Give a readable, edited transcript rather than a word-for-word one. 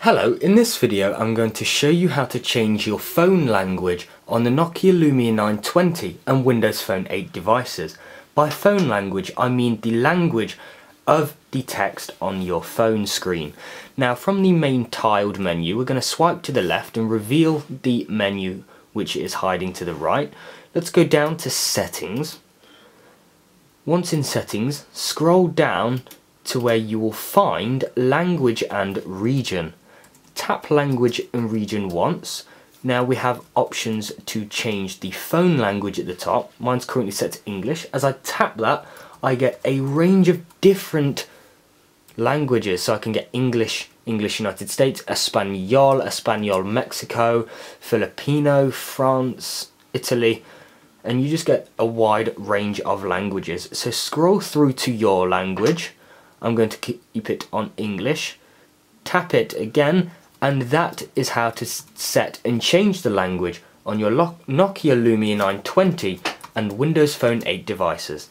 Hello, in this video I'm going to show you how to change your phone language on the Nokia Lumia 920 and Windows Phone 8 devices. By phone language I mean the language of the text on your phone screen. Now from the main tiled menu we're going to swipe to the left and reveal the menu which is hiding to the right. Let's go down to settings. Once in settings, scroll down to where you will find language and region. Tap language and region once. Now we have options to change the phone language at the top. Mine's currently set to English. As I tap that, I get a range of different languages. So I can get English United States, Espanol Mexico, Filipino, France, Italy, and you just get a wide range of languages. So scroll through to your language. I'm going to keep it on English, tap it again, and that is how to set and change the language on your Nokia Lumia 920 and Windows Phone 8 devices.